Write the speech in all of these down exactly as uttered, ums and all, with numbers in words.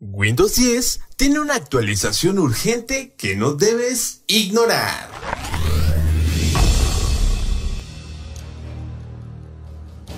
Windows diez tiene una actualización urgente que no debes ignorar.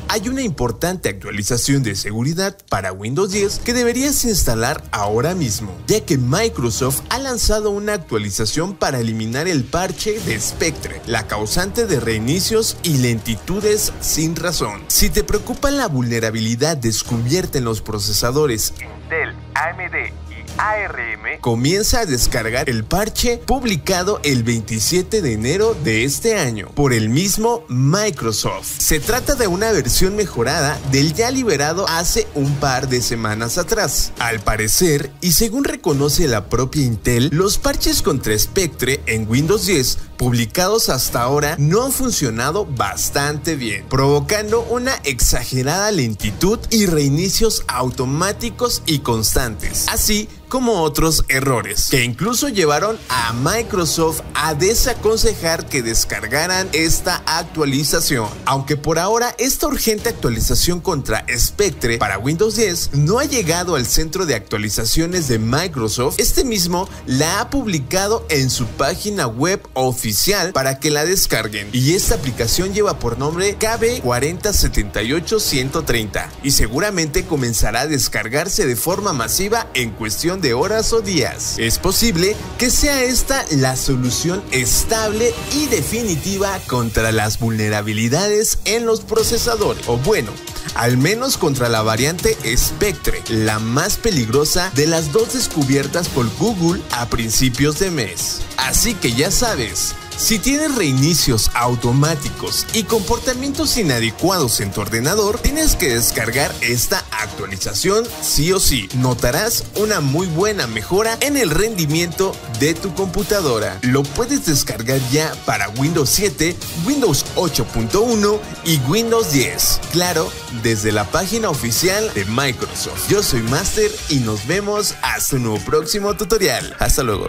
Hay una importante actualización de seguridad para Windows diez que deberías instalar ahora mismo, ya que Microsoft ha lanzado una actualización para eliminar el parche de Spectre, la causante de reinicios y lentitudes sin razón. Si te preocupa la vulnerabilidad descubierta en los procesadores Intel, A M D, A R M, comienza a descargar el parche publicado el veintisiete de enero de este año por el mismo Microsoft. Se trata de una versión mejorada del ya liberado hace un par de semanas atrás. Al parecer, y según reconoce la propia Intel, los parches contra Spectre en Windows diez publicados hasta ahora no han funcionado bastante bien, provocando una exagerada lentitud y reinicios automáticos y constantes, así como otros errores, que incluso llevaron a Microsoft a desaconsejar que descargaran esta actualización. Aunque por ahora esta urgente actualización contra Spectre para Windows diez no ha llegado al centro de actualizaciones de Microsoft, este mismo la ha publicado en su página web oficial para que la descarguen, y esta aplicación lleva por nombre K B cuatro cero siete ocho uno tres cero y seguramente comenzará a descargarse de forma masiva en cuestión de de horas o días. Es posible que sea esta la solución estable y definitiva contra las vulnerabilidades en los procesadores, o bueno, al menos contra la variante Spectre, la más peligrosa de las dos descubiertas por Google a principios de mes. Así que ya sabes, si tienes reinicios automáticos y comportamientos inadecuados en tu ordenador, tienes que descargar esta actualización sí o sí. Notarás una muy buena mejora en el rendimiento de tu computadora. Lo puedes descargar ya para Windows siete, Windows ocho punto uno y Windows diez. Claro, desde la página oficial de Microsoft. Yo soy Master y nos vemos hasta un nuevo próximo tutorial. Hasta luego.